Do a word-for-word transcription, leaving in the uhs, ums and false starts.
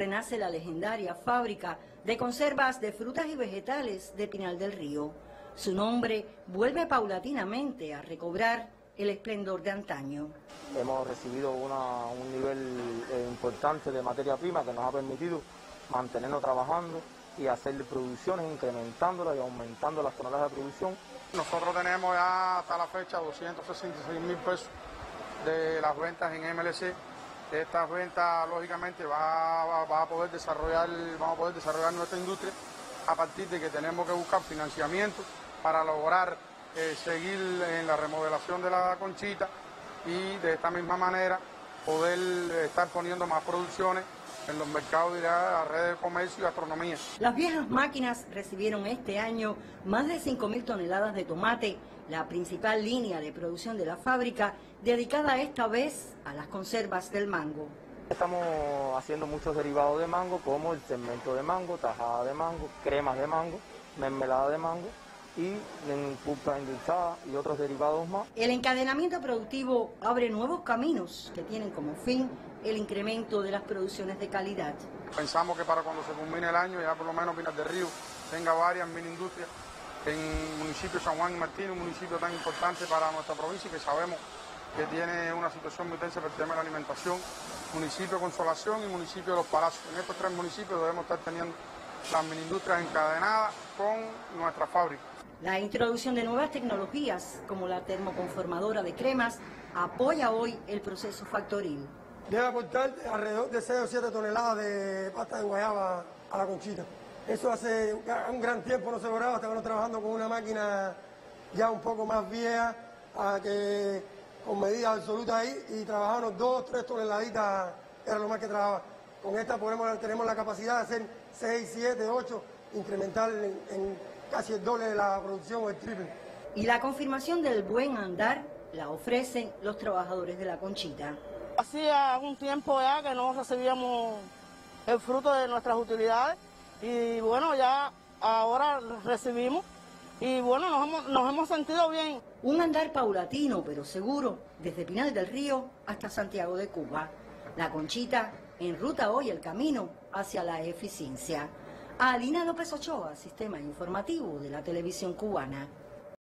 renace la legendaria fábrica de conservas de frutas y vegetales de Pinar del Río. Su nombre vuelve paulatinamente a recobrar el esplendor de antaño. Hemos recibido una, un nivel eh, importante de materia prima que nos ha permitido mantenernos trabajando y hacer producciones, incrementándolas y aumentando las toneladas de producción. Nosotros tenemos ya hasta la fecha doscientos sesenta y seis mil pesos de las ventas en M L C. Estas ventas, lógicamente, va, va, va a poder desarrollar, vamos a poder desarrollar nuestra industria a partir de que tenemos que buscar financiamiento para lograr eh, seguir en la remodelación de la Conchita y de esta misma manera poder estar poniendo más producciones en los mercados de la red de comercio y gastronomía. Las viejas máquinas recibieron este año más de cinco mil toneladas de tomate, la principal línea de producción de la fábrica, dedicada esta vez a las conservas del mango. Estamos haciendo muchos derivados de mango, como el segmento de mango, tajada de mango, cremas de mango, mermelada de mango y pulpa endulzada y otros derivados más. El encadenamiento productivo abre nuevos caminos que tienen como fin el incremento de las producciones de calidad. Pensamos que para cuando se culmine el año, ya por lo menos Pinar del Río tenga varias mini industrias en el municipio de San Juan y Martín, un municipio tan importante para nuestra provincia y que sabemos que tiene una situación muy tensa por el tema de la alimentación, municipio de Consolación y municipio de Los Palacios. En estos tres municipios debemos estar teniendo las mini industrias encadenadas con nuestra fábrica. La introducción de nuevas tecnologías, como la termoconformadora de cremas, apoya hoy el proceso factoril. Debe aportar alrededor de seis o siete toneladas de pasta de guayaba a la Conchita. Eso hace un gran tiempo no se lograba, estábamos trabajando con una máquina ya un poco más vieja, a que con medidas absolutas ahí, y trabajábamos dos, tres toneladitas, era lo más que trabajaba. Con esta podemos, tenemos la capacidad de hacer seis, siete, ocho, incrementar en, en casi el doble de la producción o el triple. Y la confirmación del buen andar la ofrecen los trabajadores de la Conchita. Hacía un tiempo ya que no recibíamos el fruto de nuestras utilidades y bueno, ya ahora recibimos y bueno, nos hemos, nos hemos sentido bien. Un andar paulatino pero seguro desde Pinar del Río hasta Santiago de Cuba. La Conchita enruta hoy el camino hacia la eficiencia. Alina López Ochoa, Sistema Informativo de la Televisión Cubana.